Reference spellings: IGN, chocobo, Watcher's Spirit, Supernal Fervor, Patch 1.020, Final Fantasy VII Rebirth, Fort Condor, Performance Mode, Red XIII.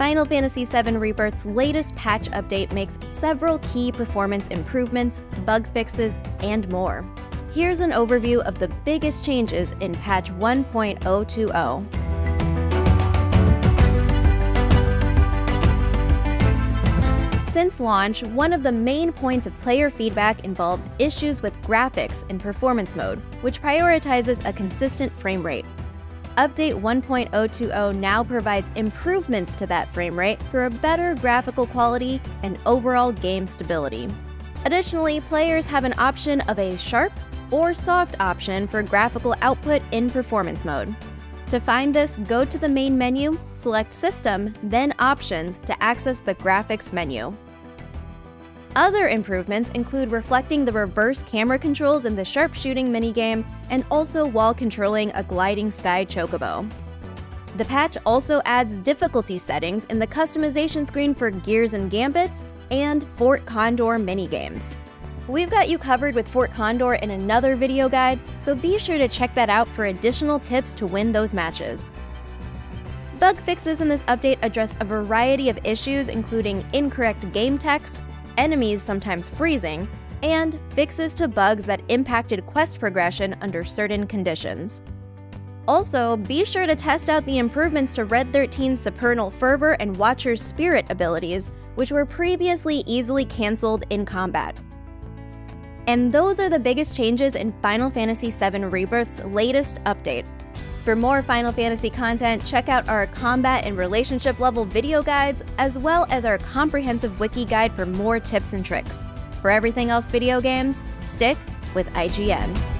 Final Fantasy VII Rebirth's latest patch update makes several key performance improvements, bug fixes, and more. Here's an overview of the biggest changes in Patch 1.020. Since launch, one of the main points of player feedback involved issues with graphics in performance mode, which prioritizes a consistent frame rate. Update 1.020 now provides improvements to that frame rate for a better graphical quality and overall game stability. Additionally, players have an option of a sharp or soft option for graphical output in performance mode. To find this, go to the main menu, select System, then Options to access the Graphics menu. Other improvements include reflecting the reverse camera controls in the sharpshooting minigame and also while controlling a gliding sky chocobo. The patch also adds difficulty settings in the customization screen for Gears and Gambits and Fort Condor minigames. We've got you covered with Fort Condor in another video guide, so be sure to check that out for additional tips to win those matches. Bug fixes in this update address a variety of issues, including incorrect game text, enemies sometimes freezing, and fixes to bugs that impacted quest progression under certain conditions. Also, be sure to test out the improvements to Red XIII's Supernal Fervor and Watcher's Spirit abilities, which were previously easily cancelled in combat. And those are the biggest changes in Final Fantasy VII Rebirth's latest update. For more Final Fantasy content, check out our combat and relationship level video guides, as well as our comprehensive wiki guide for more tips and tricks. For everything else video games, stick with IGN.